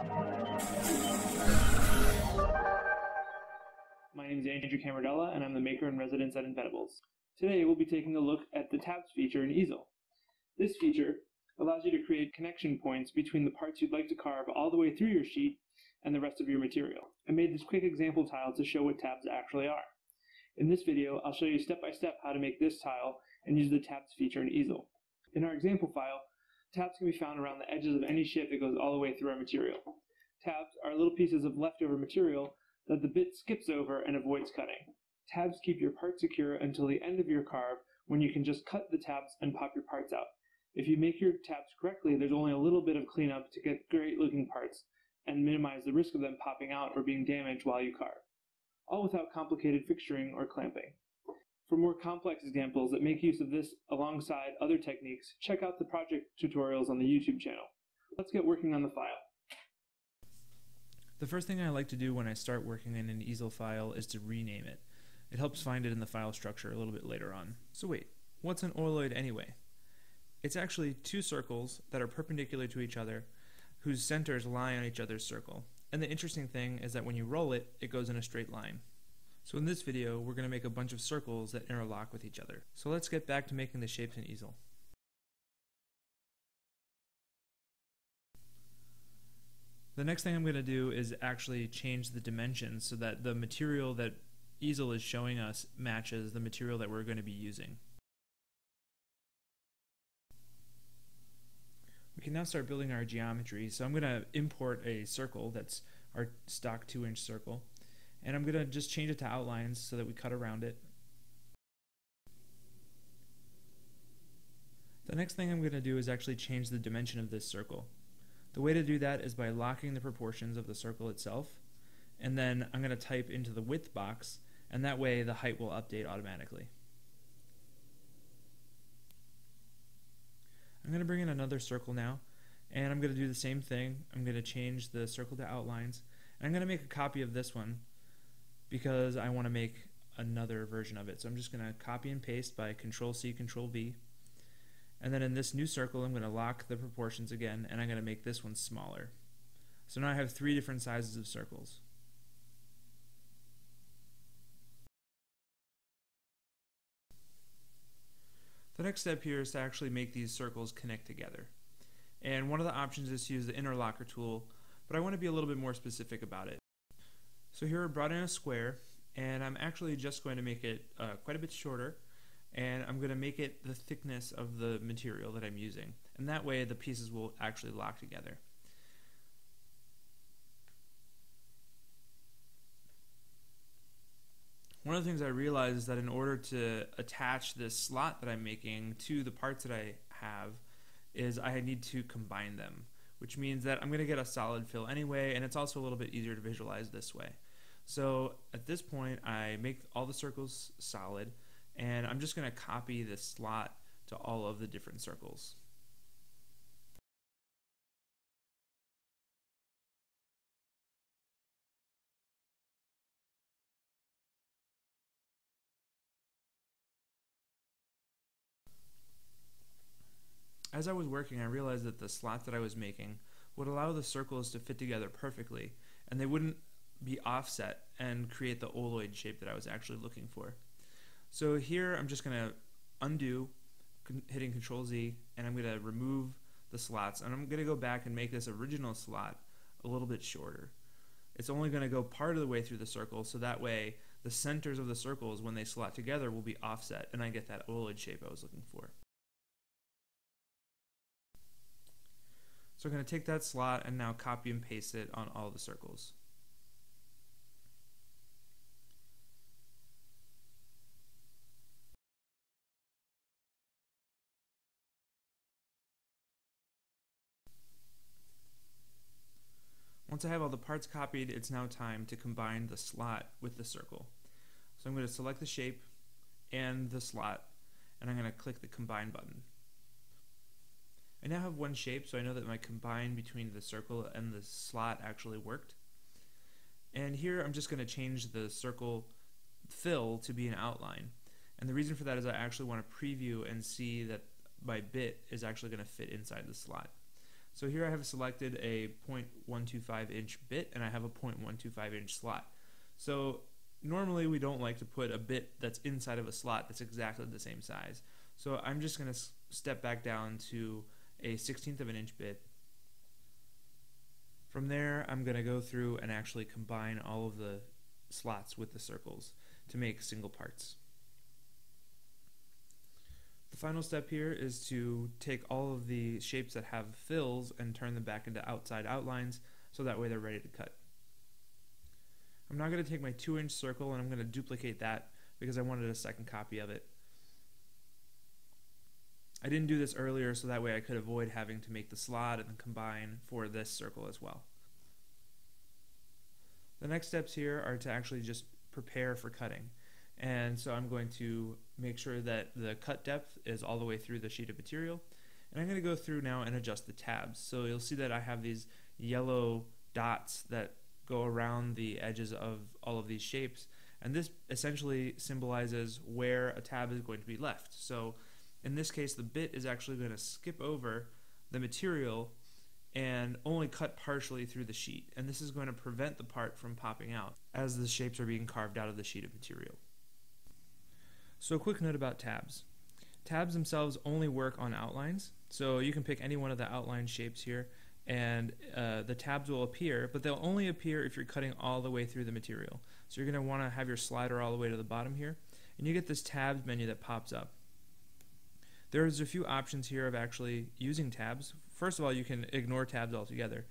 My name is Andrew Camardella, and I'm the maker-in-residence at Inventables. Today, we'll be taking a look at the tabs feature in Easel. This feature allows you to create connection points between the parts you'd like to carve all the way through your sheet and the rest of your material. I made this quick example tile to show what tabs actually are. In this video, I'll show you step-by-step how to make this tile and use the tabs feature in Easel. In our example file, tabs can be found around the edges of any shape that goes all the way through our material. Tabs are little pieces of leftover material that the bit skips over and avoids cutting. Tabs keep your part secure until the end of your carve, when you can just cut the tabs and pop your parts out. If you make your tabs correctly, there's only a little bit of cleanup to get great looking parts and minimize the risk of them popping out or being damaged while you carve, all without complicated fixturing or clamping. For more complex examples that make use of this alongside other techniques, check out the project tutorials on the YouTube channel. Let's get working on the file. The first thing I like to do when I start working in an Easel file is to rename it. It helps find it in the file structure a little bit later on. So wait, what's an Oloid anyway? It's actually two circles that are perpendicular to each other whose centers lie on each other's circle. And the interesting thing is that when you roll it, it goes in a straight line. So in this video, we're going to make a bunch of circles that interlock with each other. So let's get back to making the shapes in Easel. The next thing I'm going to do is actually change the dimensions so that the material that Easel is showing us matches the material that we're going to be using. We can now start building our geometry, so I'm going to import a circle that's our stock 2-inch circle, and I'm going to just change it to outlines so that we cut around it. The next thing I'm going to do is actually change the dimension of this circle. The way to do that is by locking the proportions of the circle itself, and then I'm going to type into the width box, and that way the height will update automatically. I'm going to bring in another circle now, and I'm going to do the same thing. I'm going to change the circle to outlines, and I'm going to make a copy of this one because I want to make another version of it. So I'm just going to copy and paste by Control-C, Control-V. And then in this new circle, I'm going to lock the proportions again, and I'm going to make this one smaller. So now I have three different sizes of circles. The next step here is to actually make these circles connect together. And one of the options is to use the interlocker tool, but I want to be a little bit more specific about it. So here I brought in a square, and I'm actually just going to make it quite a bit shorter. And I'm going to make it the thickness of the material that I'm using, and that way the pieces will actually lock together. One of the things I realized is that in order to attach this slot that I'm making to the parts that I have is I need to combine them, which means that I'm going to get a solid fill anyway, and it's also a little bit easier to visualize this way. So at this point I make all the circles solid, and I'm just going to copy this slot to all of the different circles. As I was working, I realized that the slot that I was making would allow the circles to fit together perfectly, and they wouldn't be offset and create the Oloid shape that I was actually looking for. So here I'm just going to undo, hitting Control-Z, and I'm going to remove the slots, and I'm going to go back and make this original slot a little bit shorter. It's only going to go part of the way through the circle, so that way the centers of the circles when they slot together will be offset, and I get that Oloid shape I was looking for. So I'm going to take that slot and now copy and paste it on all the circles. Once I have all the parts copied, it's now time to combine the slot with the circle. So I'm going to select the shape and the slot, and I'm going to click the Combine button. I now have one shape, so I know that my combine between the circle and the slot actually worked. And here I'm just going to change the circle fill to be an outline. And the reason for that is I actually want to preview and see that my bit is actually going to fit inside the slot. So here I have selected a 0.125 inch bit and I have a 0.125 inch slot. So normally we don't like to put a bit that's inside of a slot that's exactly the same size. So I'm just going to step back down to a 16th of an inch bit. From there I'm going to go through and actually combine all of the slots with the circles to make single parts. The final step here is to take all of the shapes that have fills and turn them back into outside outlines so that way they're ready to cut. I'm now going to take my 2-inch circle and I'm going to duplicate that because I wanted a second copy of it. I didn't do this earlier so that way I could avoid having to make the slot and combine for this circle as well. The next steps here are to actually just prepare for cutting. And so I'm going to make sure that the cut depth is all the way through the sheet of material. And I'm going to go through now and adjust the tabs. So you'll see that I have these yellow dots that go around the edges of all of these shapes. And this essentially symbolizes where a tab is going to be left. So in this case, the bit is actually going to skip over the material and only cut partially through the sheet. And this is going to prevent the part from popping out as the shapes are being carved out of the sheet of material. So a quick note about tabs. Tabs themselves only work on outlines, so you can pick any one of the outline shapes here, and the tabs will appear, but they'll only appear if you're cutting all the way through the material. So you're going to want to have your slider all the way to the bottom here, and you get this tabs menu that pops up. There's a few options here of actually using tabs. First of all, you can ignore tabs altogether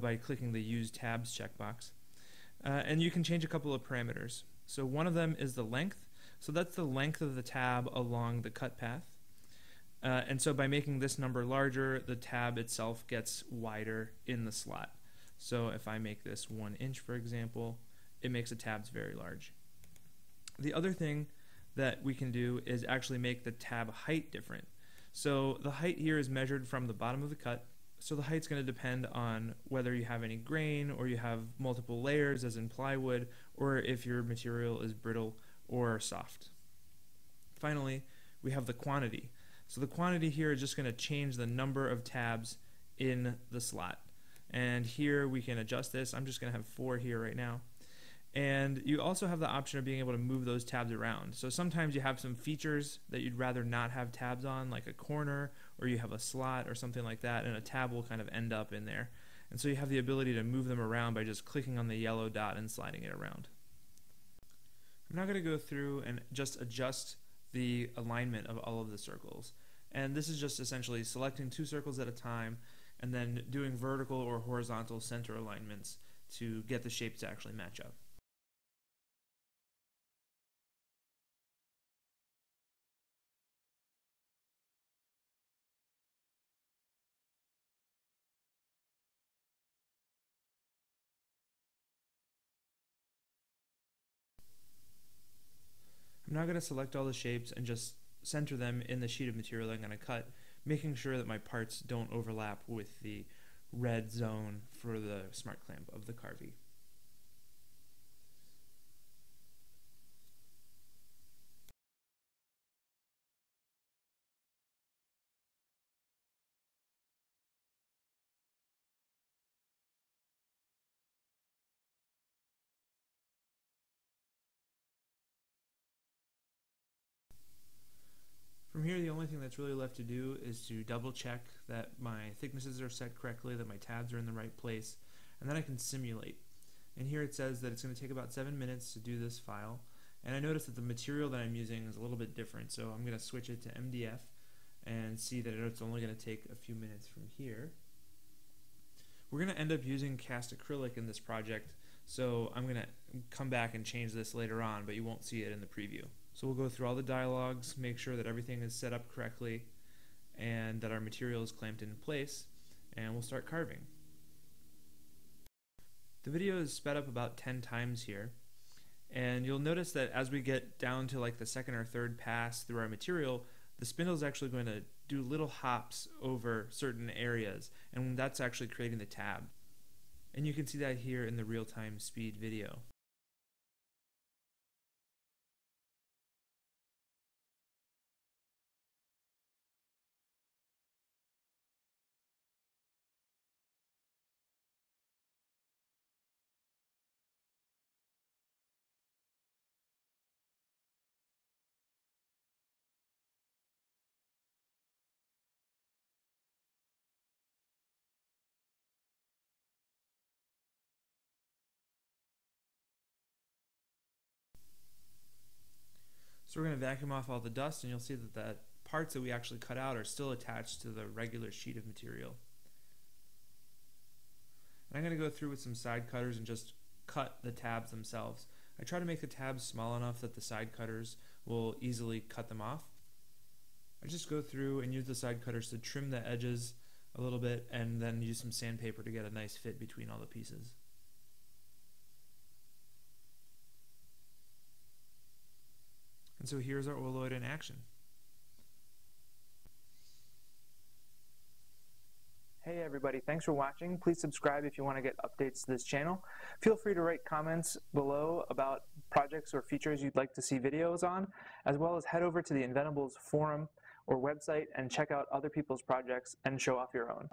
by clicking the Use Tabs checkbox. And you can change a couple of parameters. So one of them is the length. So that's the length of the tab along the cut path. And so by making this number larger, the tab itself gets wider in the slot. So if I make this 1 inch, for example, it makes the tabs very large. The other thing that we can do is actually make the tab height different. So the height here is measured from the bottom of the cut. So the height's going to depend on whether you have any grain or you have multiple layers as in plywood, or if your material is brittle or soft. Finally, we have the quantity. So the quantity here is just going to change the number of tabs in the slot. And here we can adjust this. I'm just going to have 4 here right now. And you also have the option of being able to move those tabs around. So sometimes you have some features that you'd rather not have tabs on, like a corner, or you have a slot or something like that, and a tab will kind of end up in there. And so you have the ability to move them around by just clicking on the yellow dot and sliding it around. I'm now going to go through and just adjust the alignment of all of the circles. And this is just essentially selecting 2 circles at a time and then doing vertical or horizontal center alignments to get the shapes to actually match up. I'm now going to select all the shapes and just center them in the sheet of material that I'm going to cut, making sure that my parts don't overlap with the red zone for the smart clamp of the Carvey. From here, the only thing that's really left to do is to double check that my thicknesses are set correctly, that my tabs are in the right place, and then I can simulate. And here it says that it's going to take about 7 minutes to do this file, and I notice that the material that I'm using is a little bit different, so I'm going to switch it to MDF and see that it's only going to take a few minutes from here. We're going to end up using cast acrylic in this project, so I'm going to come back and change this later on, but you won't see it in the preview. So we'll go through all the dialogues, make sure that everything is set up correctly and that our material is clamped in place, and we'll start carving. The video is sped up about 10 times here, and you'll notice that as we get down to like the second or third pass through our material, the spindle is actually going to do little hops over certain areas, and that's actually creating the tab. And you can see that here in the real-time speed video. So we're going to vacuum off all the dust, and you'll see that the parts that we actually cut out are still attached to the regular sheet of material. And I'm going to go through with some side cutters and just cut the tabs themselves. I try to make the tabs small enough that the side cutters will easily cut them off. I just go through and use the side cutters to trim the edges a little bit, and then use some sandpaper to get a nice fit between all the pieces. And so here's our Oloid in action. Hey everybody, thanks for watching. Please subscribe if you want to get updates to this channel. Feel free to write comments below about projects or features you'd like to see videos on, as well as head over to the Inventables forum or website and check out other people's projects and show off your own.